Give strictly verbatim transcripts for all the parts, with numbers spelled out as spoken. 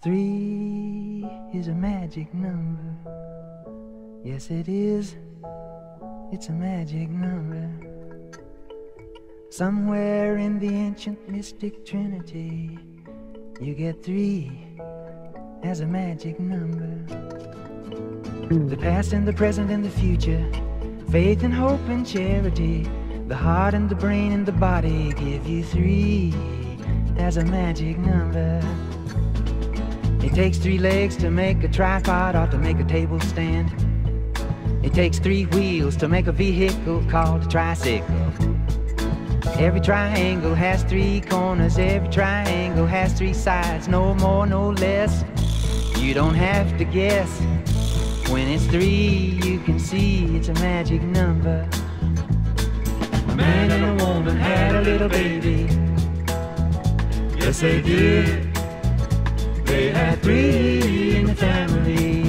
Three is a magic number. Yes, it is. It's a magic number. Somewhere in the ancient mystic trinity, you get three as a magic number. The past and the present and the future, faith and hope and charity, the heart and the brain and the body give you three as a magic number. It takes three legs to make a tripod or to make a table stand. It takes three wheels to make a vehicle called a tricycle. Every triangle has three corners. Every triangle has three sides. No more, no less. You don't have to guess. When it's three, you can see it's a magic number. A man and a woman had a little baby. Yes, they did. They had three in the family.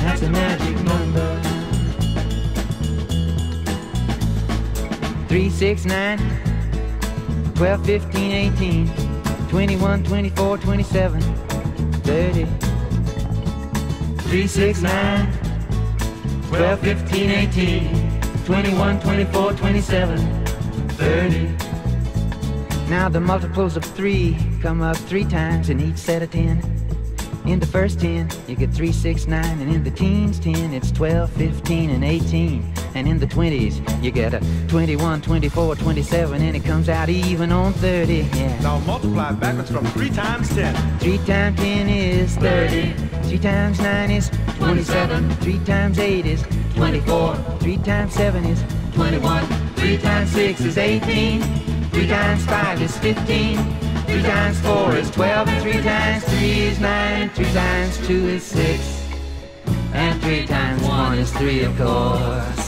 That's a magic number. Three, six, nine, twelve, fifteen, eighteen, twenty-one, twenty-four, twenty-seven, thirty. Three, six, nine, twelve, fifteen, eighteen, twenty-one, twenty-four, twenty-seven, thirty. Now the multiples of three come up three times in each set of ten. In the first ten, you get three, six, nine, and in the teens, ten, it's twelve, fifteen, and eighteen. And in the twenties, you get a twenty-one, twenty-four, twenty-seven, and it comes out even on thirty. Yeah. Now multiply backwards from three times ten. Three times ten is thirty. Three times nine is twenty-seven. Three times eight is twenty-four. Three times seven is twenty-one. Three times six is eighteen. Three times five is fifteen, three times four is twelve, and three times three is nine, three times two is six, and three times one is three, of course.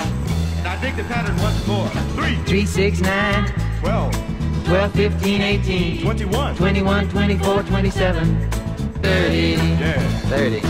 Now dig the pattern once more. Three. Three, six, nine. Twelve. Twelve, fifteen, eighteen. Twenty-one. Twenty-one, twenty-four, twenty-seven. Thirty. Yeah. Thirty.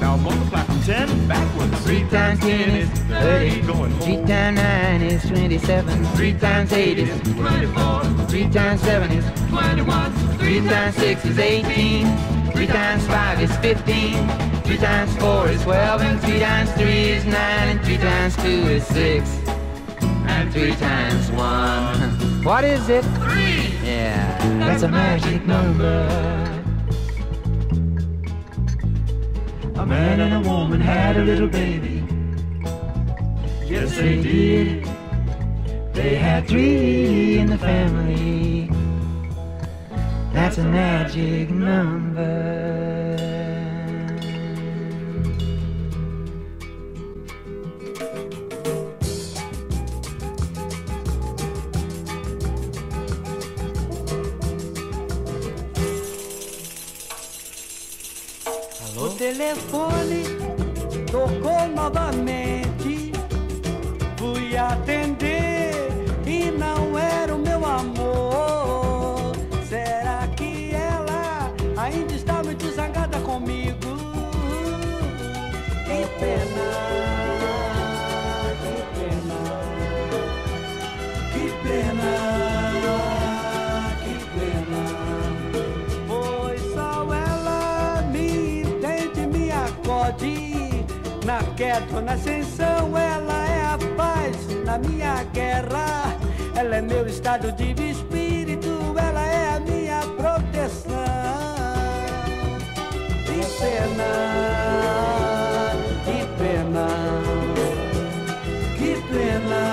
Now multiply from ten backwards. Three times ten is thirty. Three times nine is twenty-seven. Three times eight is twenty-four. Three times seven is twenty-one. Three times six is eighteen. Three times five is fifteen. Three times four is twelve. And three times three is nine. And three times two is six. And three times one. What is it? Three! Yeah, that's a magic number. A man and a woman had a little baby. Yes, they did. They had three in the family. That's a magic number. O telefone tocou novamente. Fui atender e não era o meu amor. Será que ela ainda está muito zangada comigo? Que pena, que pena, que pena, que pena. Pois só ela me entende, me acorde. Na queda, na ascensão, ela é a paz na minha guerra. Ela é meu estado de espírito, ela é a minha proteção. Que pena, que pena, que pena,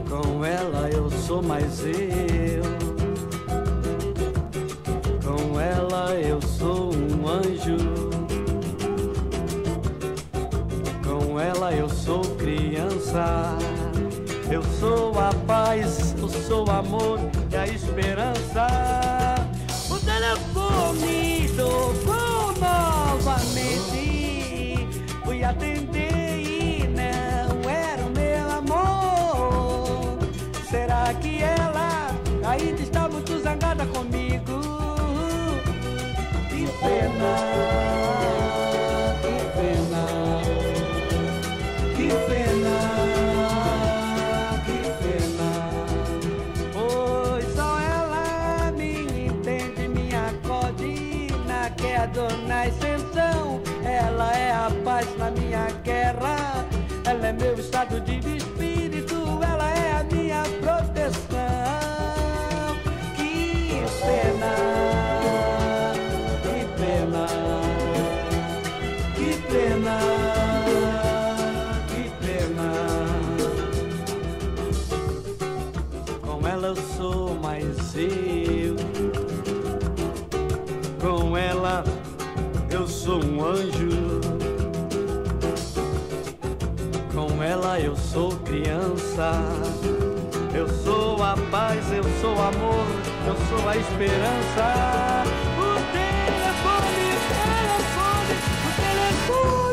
que pena. Com ela eu sou mais eu. Com ela eu sou um anjo. Com ela eu sou criança. Eu sou a paz, eu sou o amor e a esperança. O telefone tocou novamente. Fui atender e não era o meu amor. Será que ela ainda está muito zangada comigo? Que pena, que pena, que pena, que pena. ela eu sou mais eu. Com ela eu sou um anjo. Com ela eu sou criança. Eu sou a paz, eu sou o amor, eu sou a esperança. O telefone, o telefone, o telefone.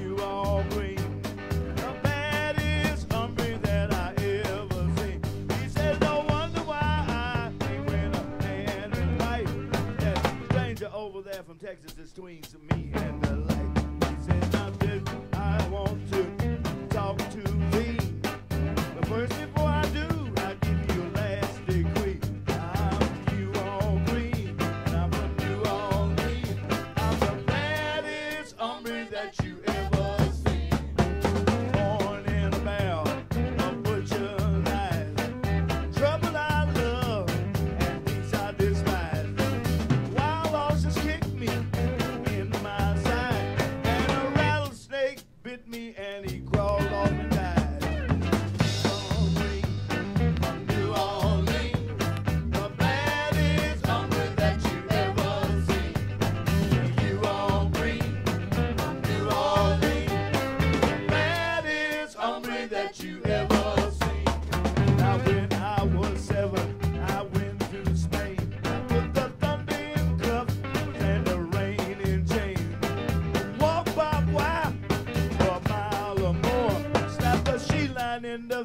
You are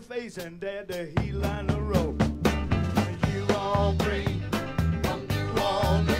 face and dare to heel on the road. You all bring from New Orleans.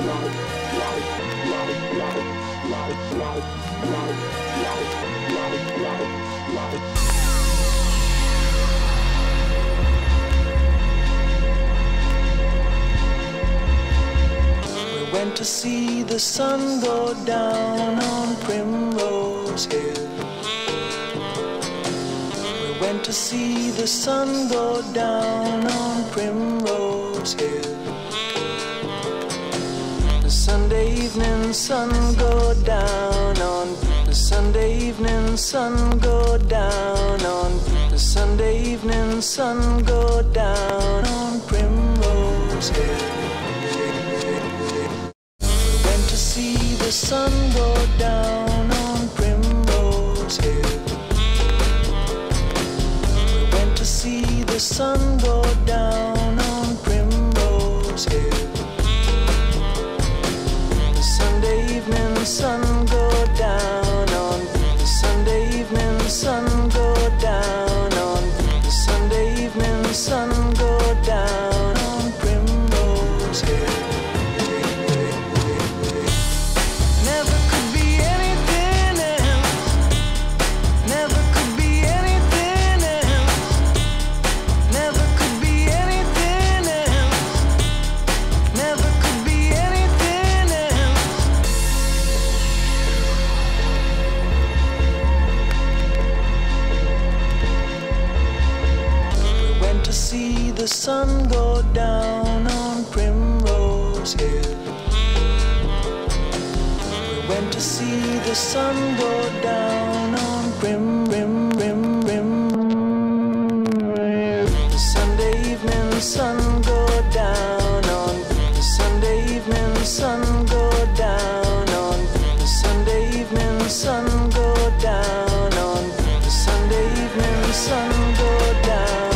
Loud, loud, loud, loud, loud, loud, loud, loud. We went to see the sun go down on Primrose Hill. We went to see the sun go down on Primrose Hill. The Sunday evening sun go down on the Sunday evening sun go down on the Sunday evening sun go down on Primrose Hill. We went to see the sun go down on Primrose Hill. We went to see the sun go down on Primrose Hill. The sun go down on the Sunday evening, the sun go down on the Sunday evening, the sun go down on Primrose Hill. Never could be anything else, never could be anything else, never could be anything else, never could be anything else. We went to see the sun go down on Primrose Hill. We went to see the sun go down on Prim, Rim, Rim, Rim. The Sunday evening sun go down on the Sunday evening sun go down on the Sunday evening sun go down on the Sunday evening sun go down.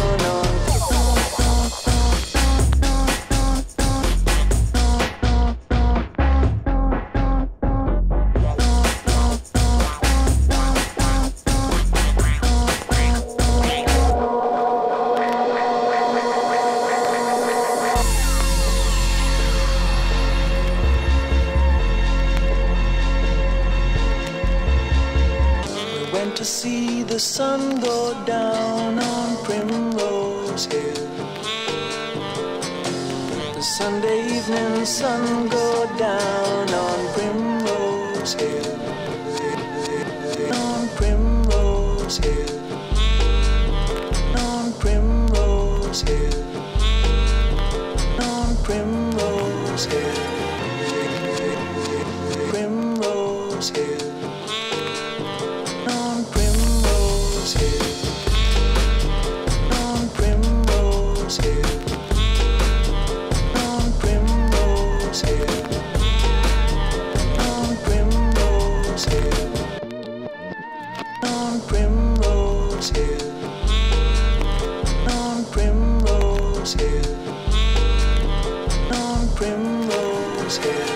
We went to see the sun go down on Primrose Hill. The Sunday evening sun go down on Primrose Hill. On Primrose Hill. On Primrose Hill. On Primrose Hill. Primrose Hill. On Primrose Hill. On Primrose Hill. On Primrose Hill. On Primrose Hill. On Primrose Hill. On Primrose Hill.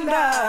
Uganda.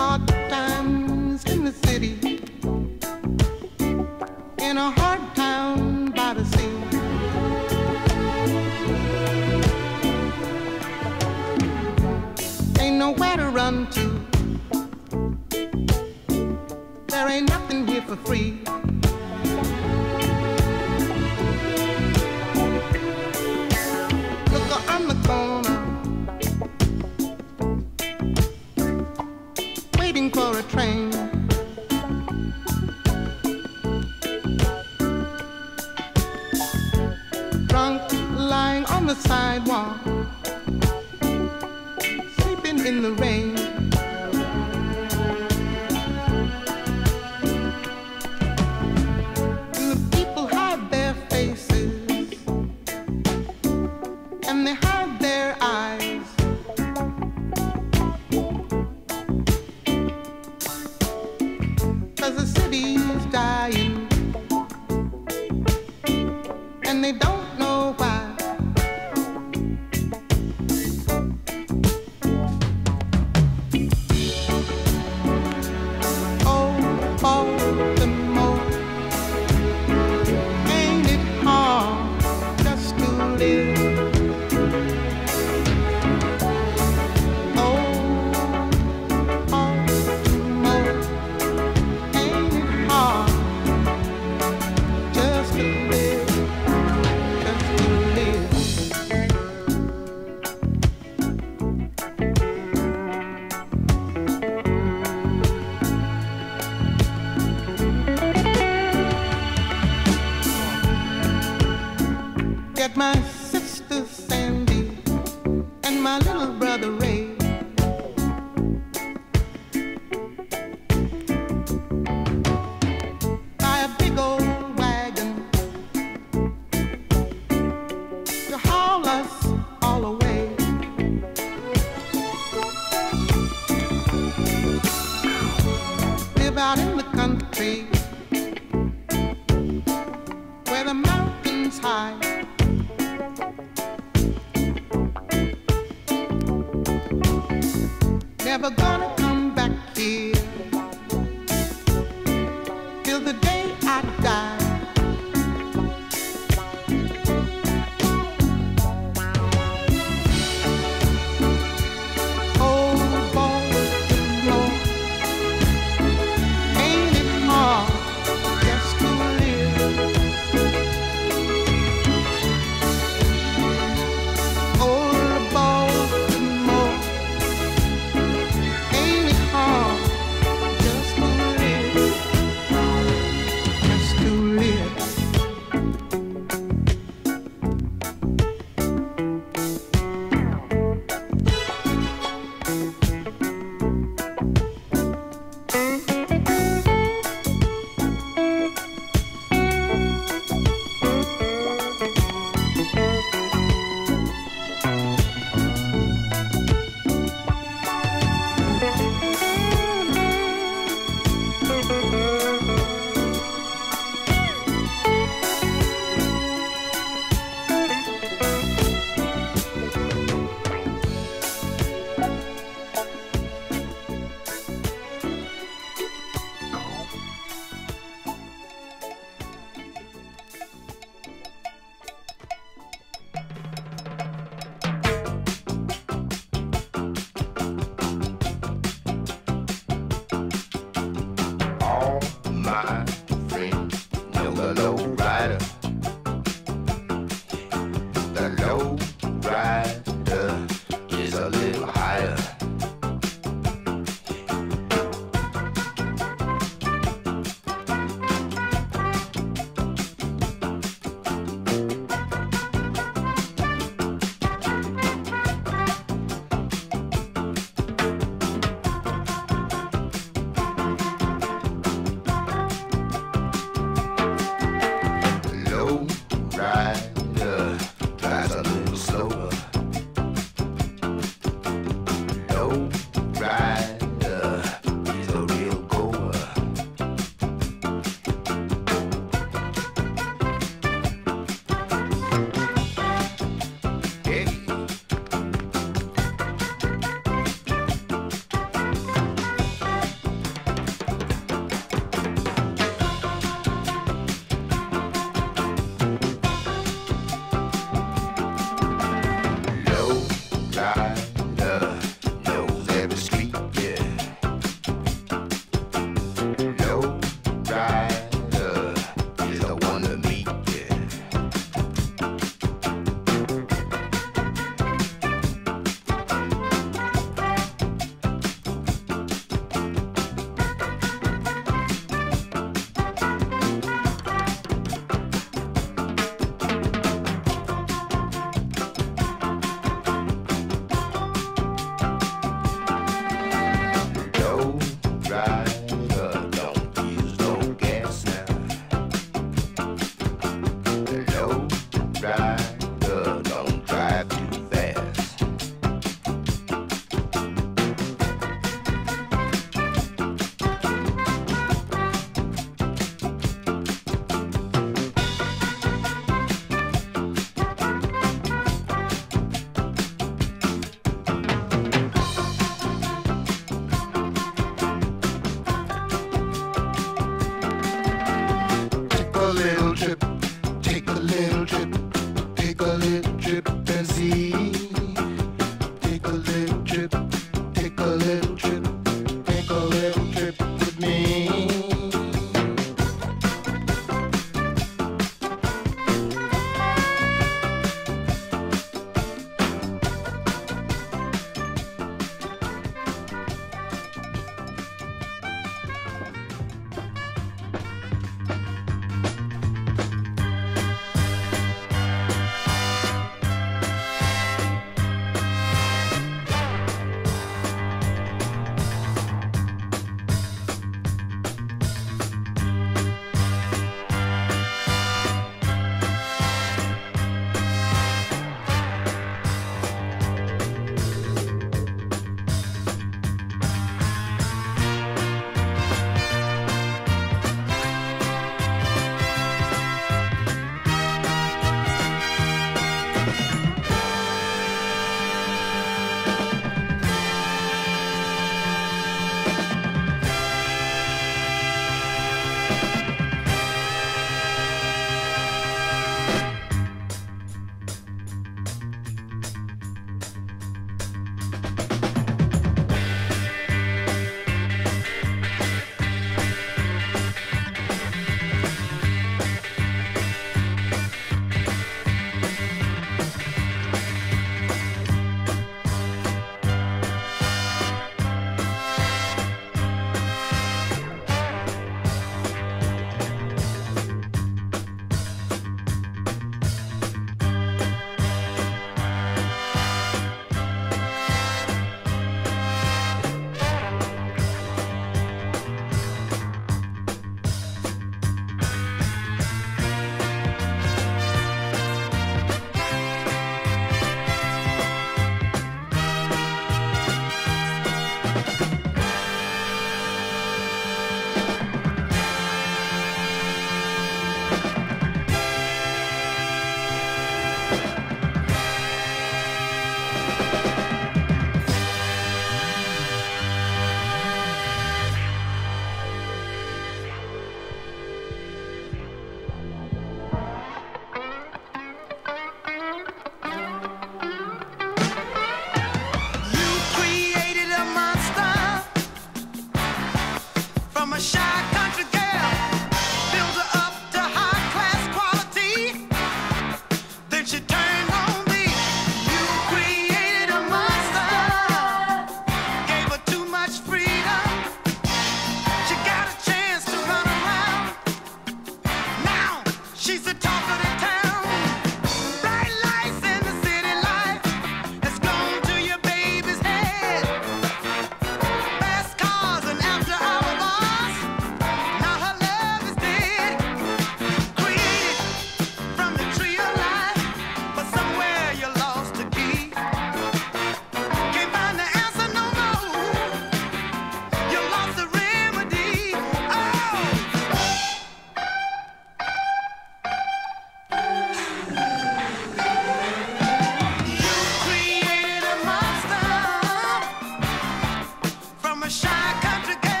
a shy country girl,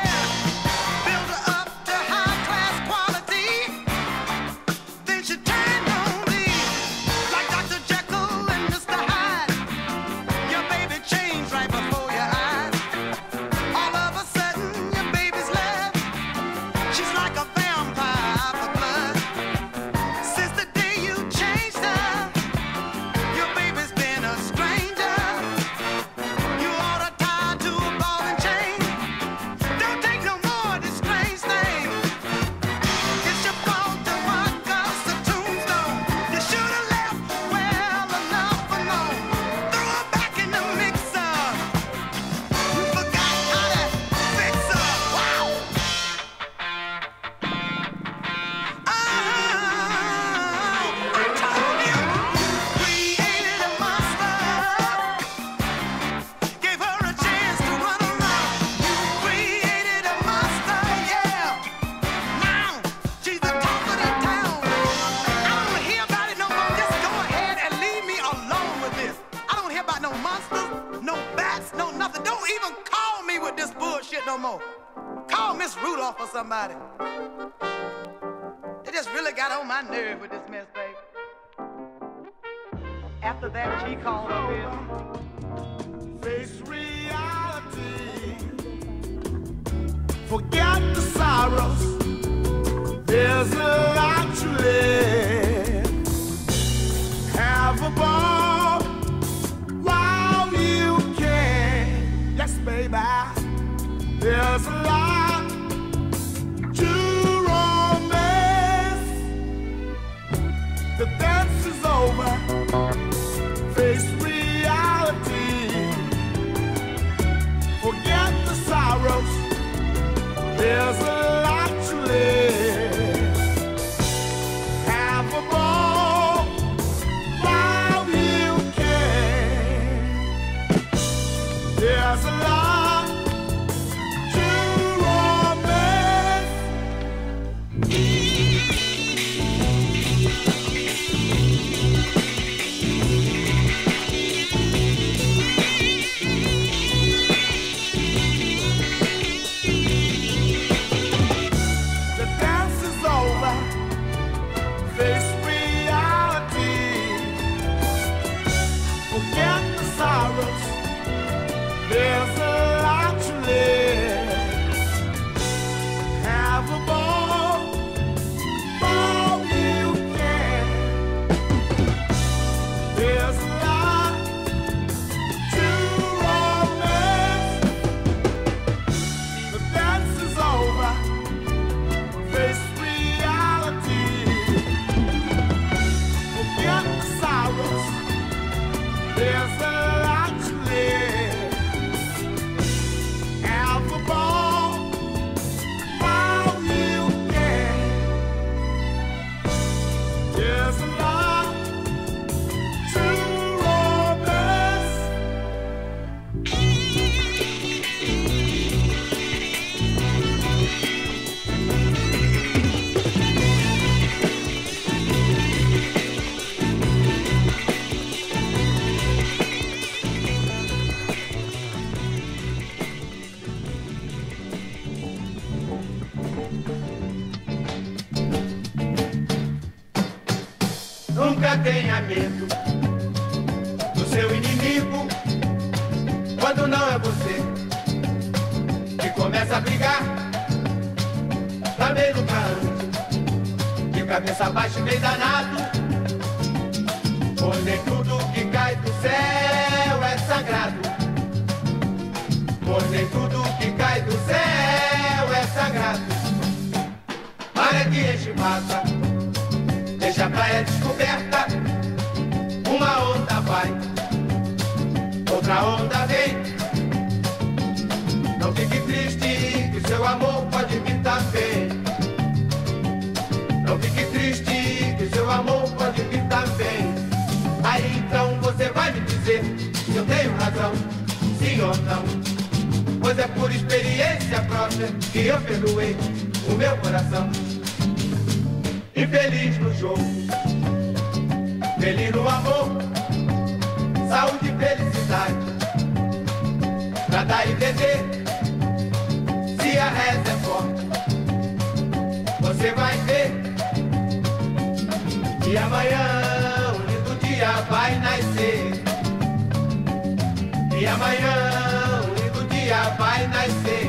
built her up to high-class quality. Then she turned on me, like Doctor Jekyll and Mister Hyde. Your baby changed right before your eyes. All of a sudden, your baby's love, she's like a vampire for blood. Since the day you changed her, your baby's been a stranger. You ought to tie to a ball and chain. Don't take no more of this strange thing. It's your fault to walk us a tombstone. You should have left well enough alone. Throw her back in the mixer. You forgot how to fix her. Wow. Oh, I told you. Created a monster. Gave her a chance to run around. Created a monster, yeah. Now she's the top of the town. I don't want to hear about it no more. Just go ahead and leave me alone with this. I don't hear about no monsters, no bats, no nothing. Don't even call me with this bullshit no more. Call Miss Rudolph or somebody. They just really got on my nerve with this mess, baby. After that, she called her bill. Face reality. Forget the sorrows. There's a lot to live. Have a ball while you can. Yes, baby. There's a lot to romance. The dance is over. Face reality. Forget the sorrows. There's a lot to live. Have a ball while you can. There's a lot to romance. Nunca tenha medo do seu inimigo, quando não é você que começa a brigar. Também nunca ande de cabeça baixa e bem danado, pois nem tudo que cai do céu é sagrado. Pois nem tudo que cai do céu é sagrado. Para que este mata, deixa a praia descoberta. Uma onda vai, outra onda vem. Não fique triste, que o seu amor pode vir também. Não fique triste, que o seu amor pode vir também. Aí então você vai me dizer se eu tenho razão, sim ou não. Pois é por experiência própria que eu perdoei o meu coração. Infeliz no jogo, feliz no amor, saúde e felicidade, nada a entender, reza é forte. Você vai ver que amanhã um lindo dia vai nascer. E amanhã um lindo dia vai nascer.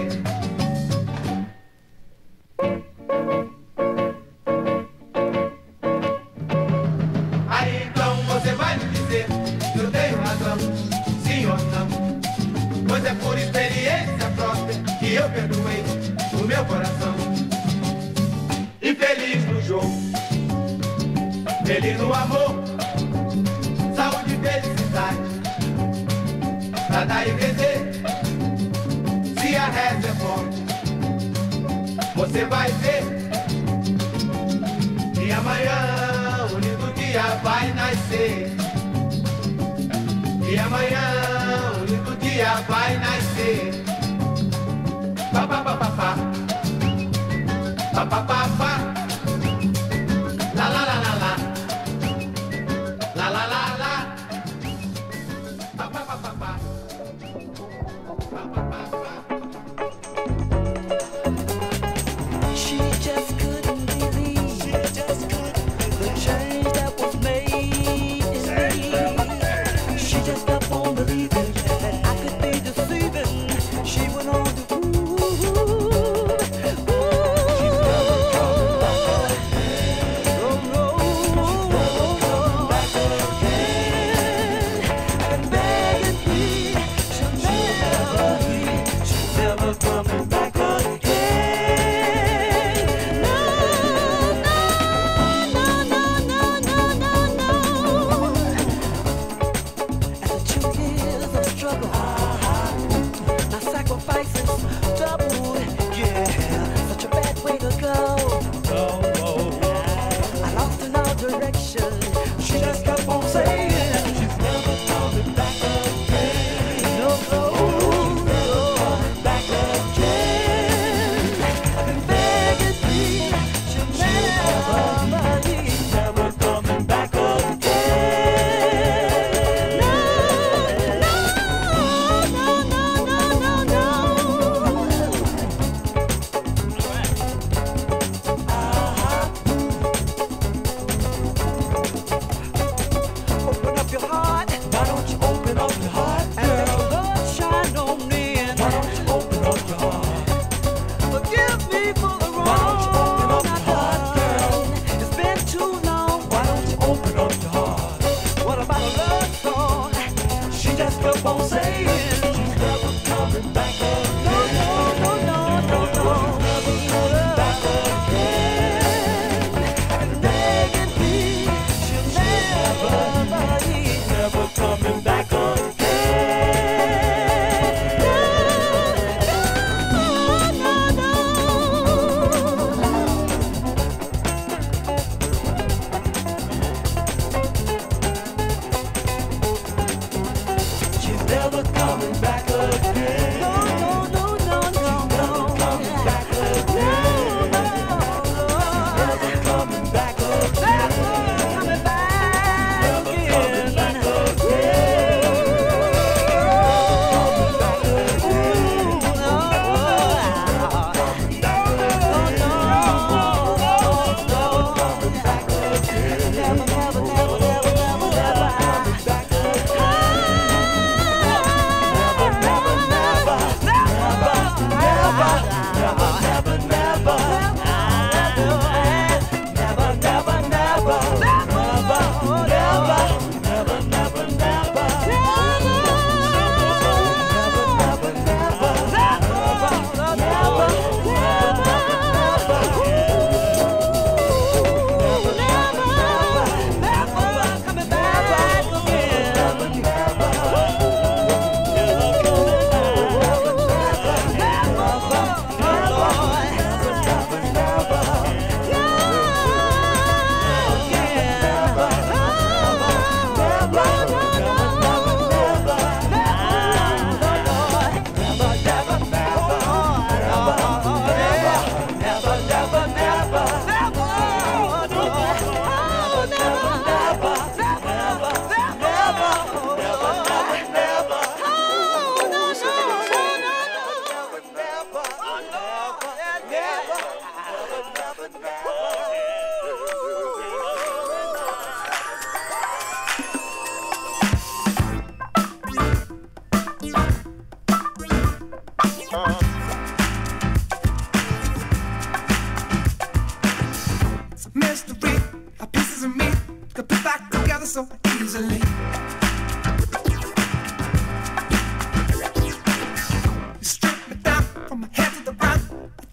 Aí então você vai me dizer se eu tenho razão, sim ou não. Pois é por experiência própria que eu perdoei o meu coração. E feliz no jogo, feliz no amor, saúde e felicidade, pra dar e vencer. Se a reza é forte, você vai ver que amanhã um lindo dia vai nascer. E amanhã um lindo dia vai nascer. Pa pa pa pa pa, pa pa pa pa.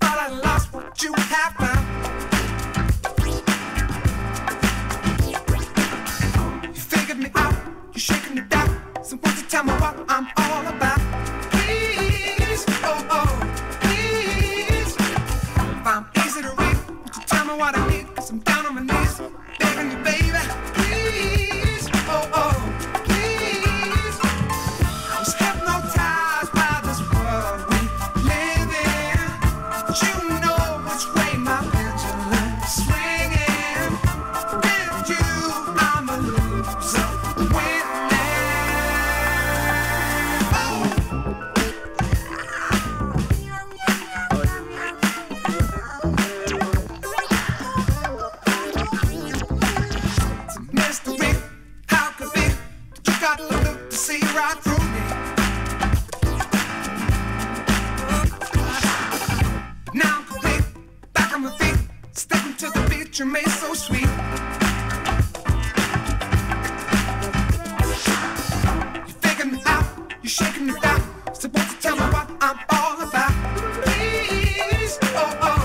Thought I lost what you have found. You figured me out, you're shaking me down. So won't you tell me what I'm all about? Please, oh, oh, please. If I'm easy to read, won't you tell me what I need? Cause I'm down on my knees, begging you, baby. Please, oh, oh. You made so sweet. You're faking me out, you're shaking me down. Supposed to tell me what I'm all about. Please, oh, oh,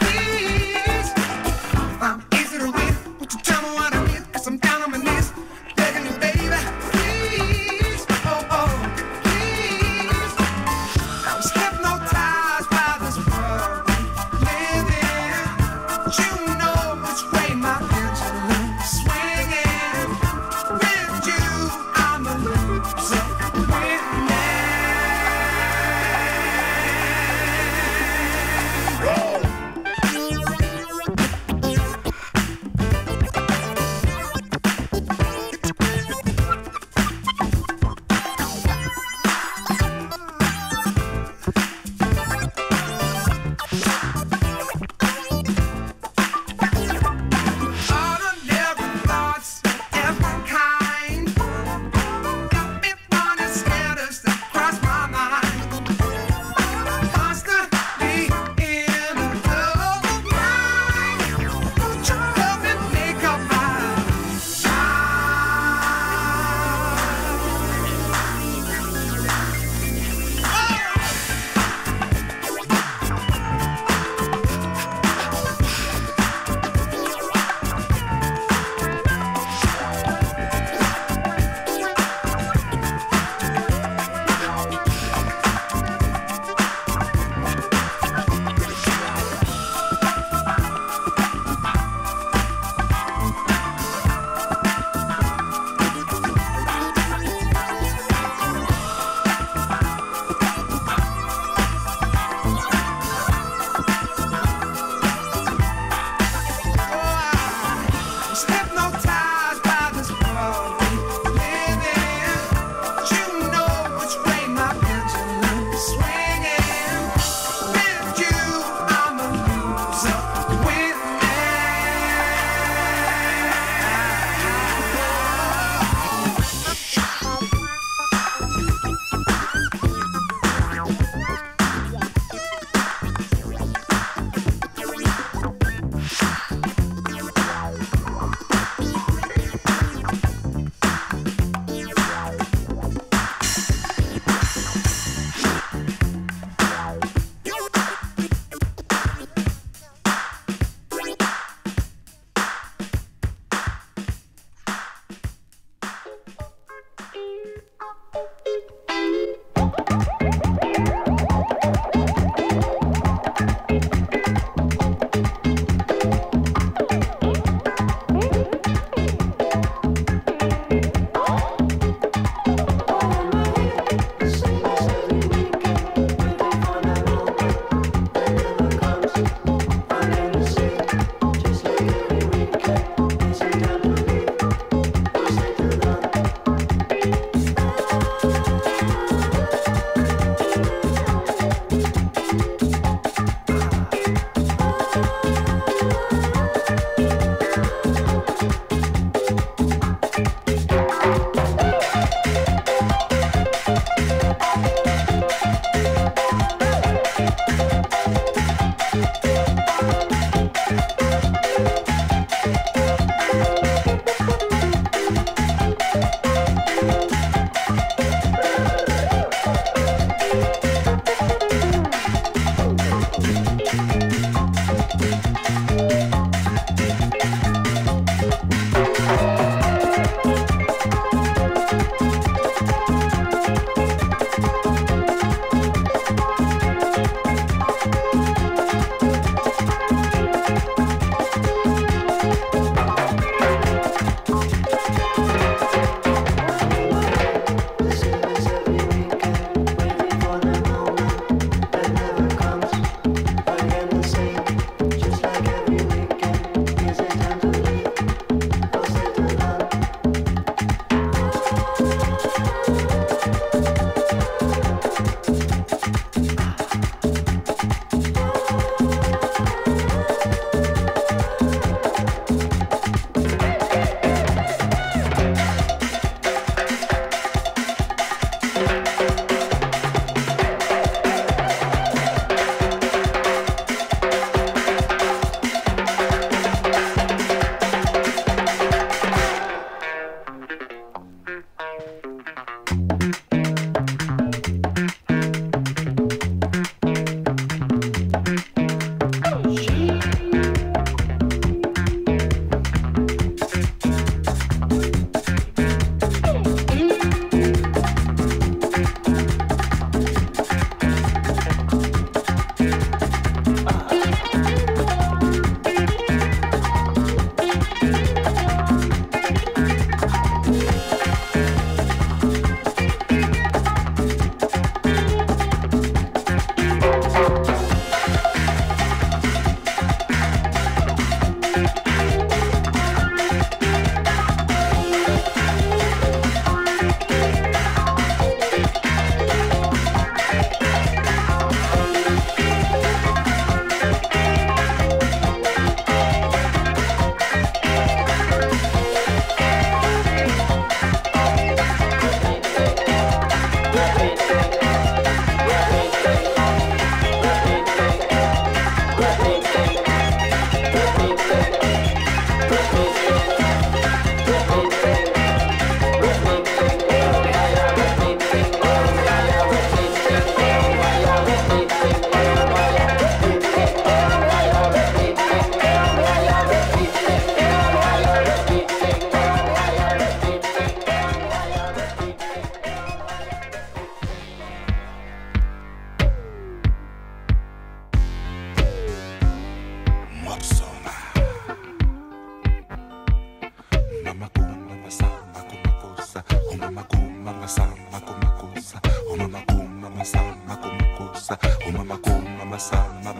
please. If I'm easy to read, won't you tell me what I need? Cause I'm down on my knees, begging you, baby. Please, oh, oh, please. I was hypnotized by this world we live in. You swinging with you, I'm a loser.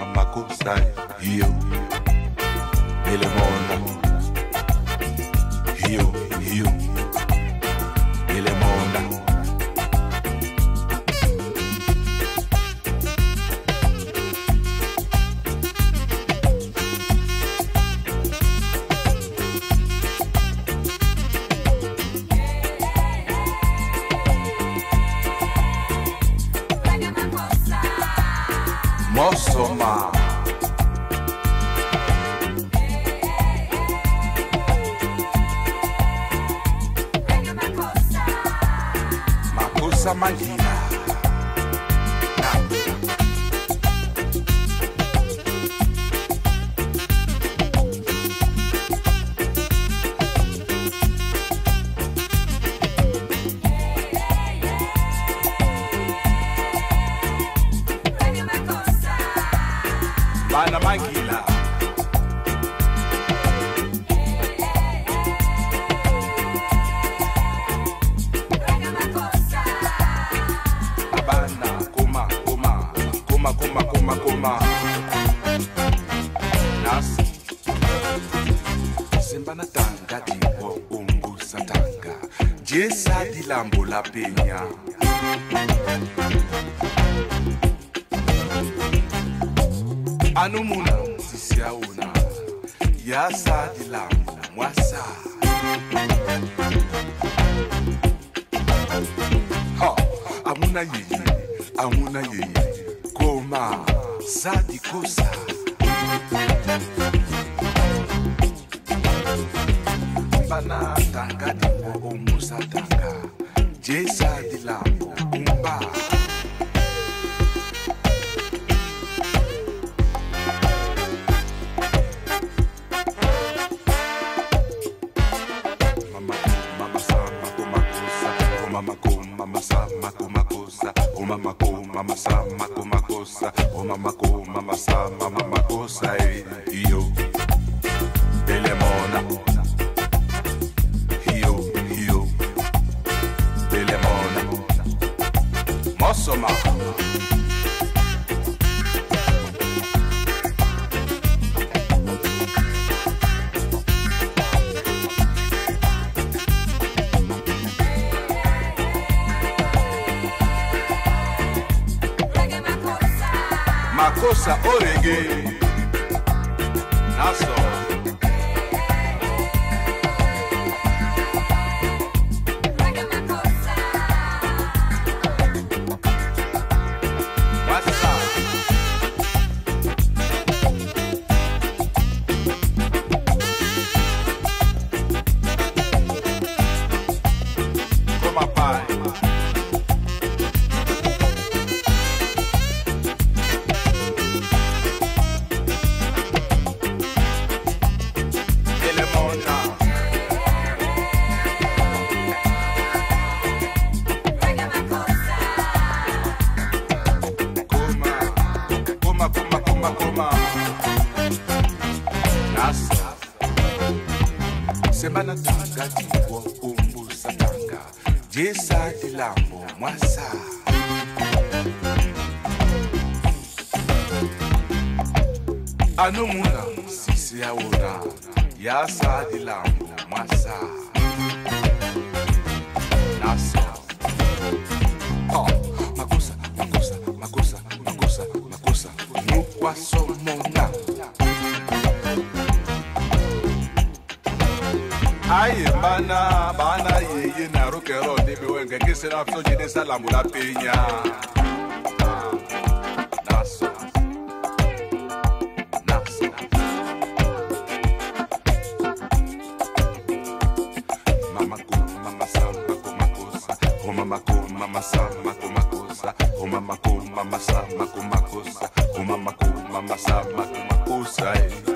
mamma cosa sai io e le moda io io e le moda Mossoma Makosa Magina Magila Abana Kuma Kuma Kuma Kuma Kuma Kuma Nasi Sembana Tanga Diwo Umbu Satanga Jesa di Lambo La Peña Anumuna sisiauna yasa dilamu mwasa ha amuna yeye amuna yeye koma sadikosa bana tanga dibo musa tanga jesa dilamu umba Mama ko mama sa mako makosa o mama ko mama sa mama makosa e io Belemona io io Belemona Mossoma Makosa Orege Naso Reggae Makosa What's up? Come on, bye. Semana tanga diwo umbu satanga Jesa dilambo mwasa Anumuna sisi ya ura Yasa dilambo mwasa Nasa oh, Makosa, makosa, makosa, makosa, makosa Nukwa somona Aye, bana, bana, ye, ye, na rukero, ni biwenge, kisera, fso, jine, salamu, la peña. Nasa, nasa. Mama ko, mama sa, mako, makosa. O mama ko, mama sa, mako, makosa. O mama ko, mama sa, mako, makosa. O mama ko, mama sa, mako, makosa.